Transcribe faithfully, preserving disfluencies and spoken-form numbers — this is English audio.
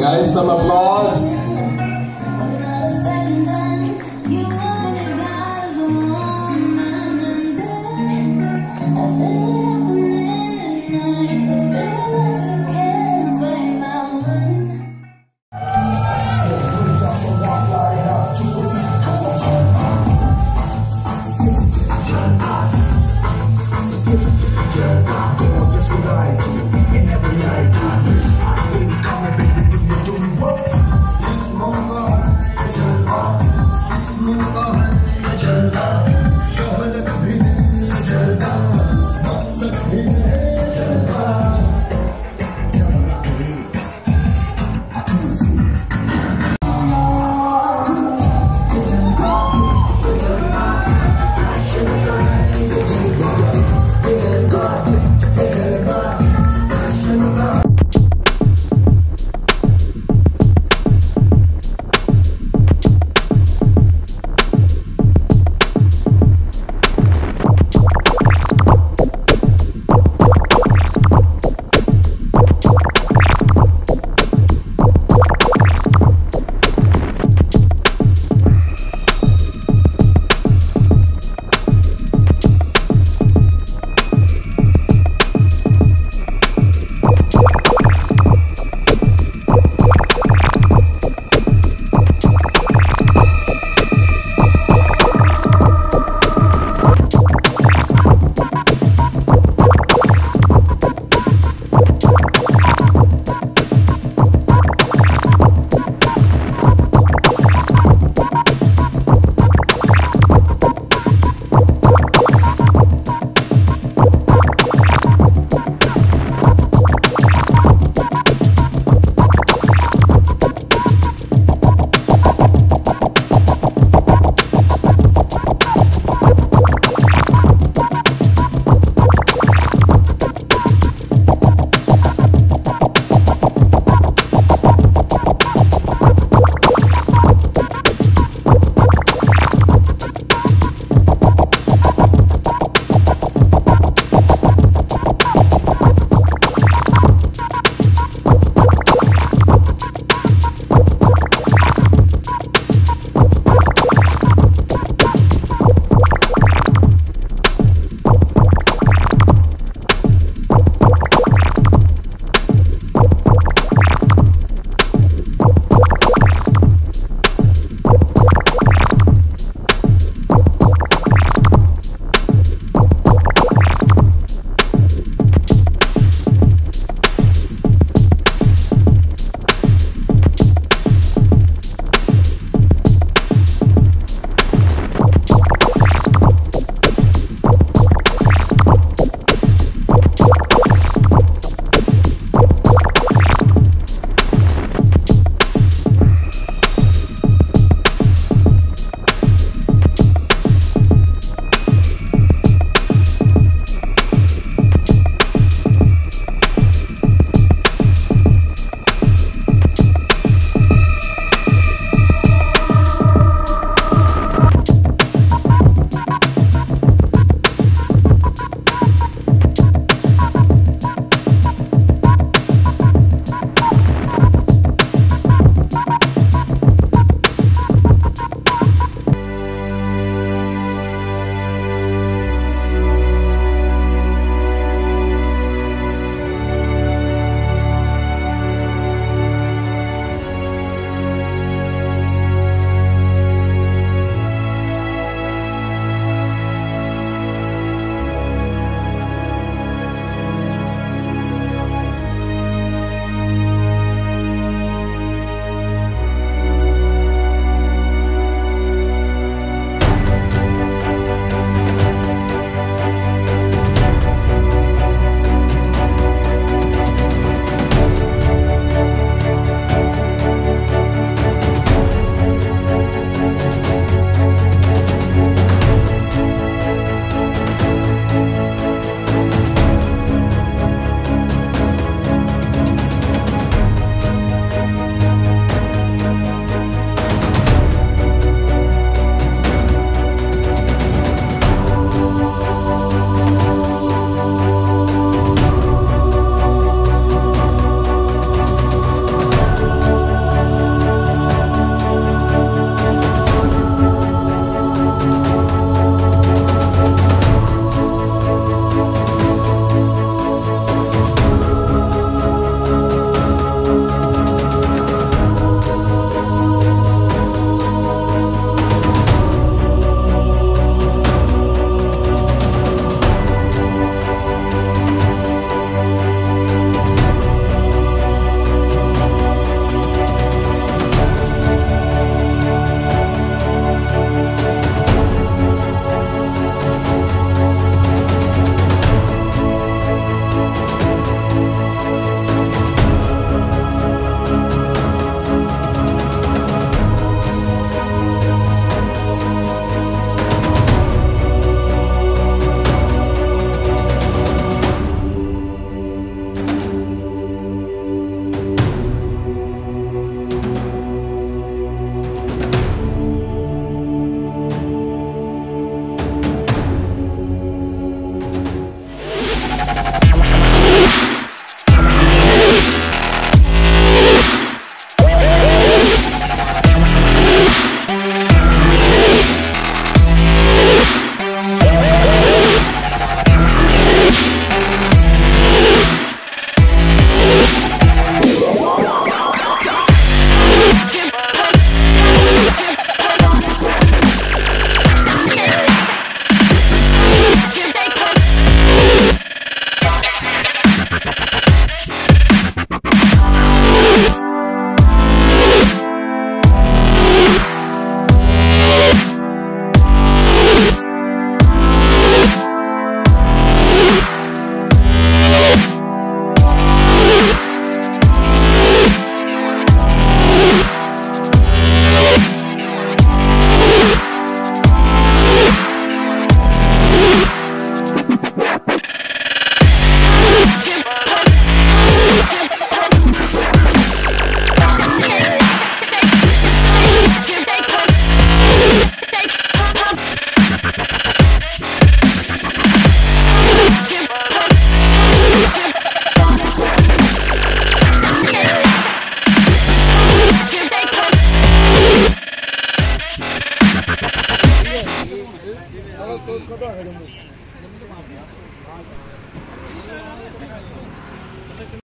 Guys, some applause. Yes, we like to. In every night, I miss. I didn't come and baby, do you do you work?